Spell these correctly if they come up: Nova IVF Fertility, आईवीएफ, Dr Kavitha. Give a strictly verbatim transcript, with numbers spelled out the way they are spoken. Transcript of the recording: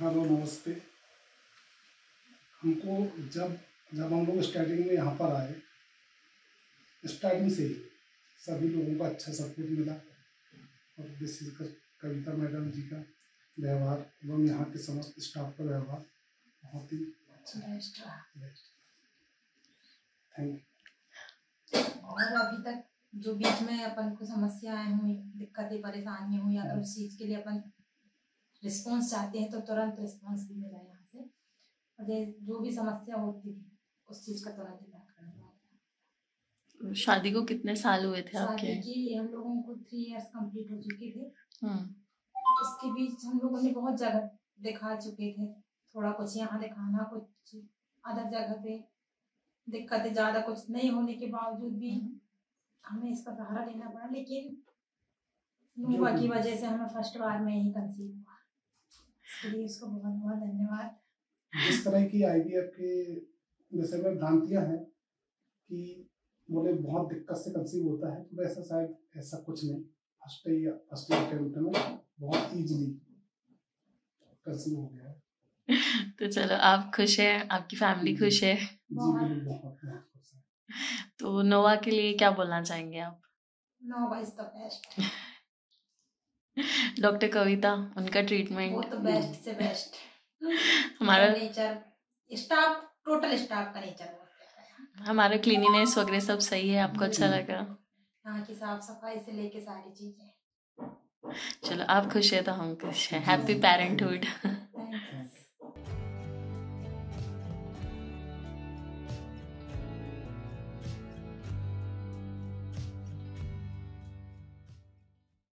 Hello नमस्ते। हमको जब जब हम लोग स्टार्टिंग में यहाँ पर आए, स्टार्टिंग से ही सभी लोगों का अच्छा सपोर्ट मिला और विशेष कविता मैडम जी का व्यवहार एवं यहाँ के समस्त स्टाफ का व्यवहार बहुत ही अच्छा। Thank you. और अभी तक जो बीच में अपन को समस्याएं हुई, दिक्कतें परेशानी हुई या तो उस चीज़ के लिए अपन रिस्पॉन्स चाहते हैं तो तुरंत रिस्पॉन्स भी मिला यहाँ से, और जो भी समस्या होती है उस चीज़ का तुरंत इलाज। शादी को कितने साल हुए थे आपके? शादी की हम लोगों को थ्री इयर्स कंप्लीट हो चुके थे। उसके बीच हम लोगों ने बहुत जगह दिखा चुके थे, थोड़ा कुछ यहाँ दिखाना, कुछ अदर जगह पे दिक्कतें ज़्यादा कुछ नहीं होने के बावजूद भी हमें इसका सहारा लेना पड़ा। लेकिन नोवा की वजह से हमें फर्स्ट बार में ही कंसीव हुआ, इसलिए उसको बहुत बहुत धन्यवाद। इस तरह की आईवीएफ के विषय में भ्रांतियाँ हैं कि बोले बहुत दिक्कत से कंसीव होता है, तो वैसा शायद ऐसा कुछ नहीं। फर्स्ट या फर्स्ट अटेम्प्ट में बहुत इजीली कंसीव हो गया। तो चलो, आप खुश हैं, आपकी फैमिली खुश है? तो नोवा के लिए क्या बोलना चाहेंगे आप? Nova is the best. Doctor Kavita, उनका ट्रीटमेंट वो तो बेस्ट से बेस्ट। हमारा नेचर, स्टाफ, टोटल स्टाफ का नेचर बहुत, हमारा क्लीनिनेस वगैरह सब सही है। आपको अच्छा लगा यहाँ की साफ सफाई से लेके सारी चीजें? चलो, आप खुश है तो हम खुश हैं। Happy parenthood.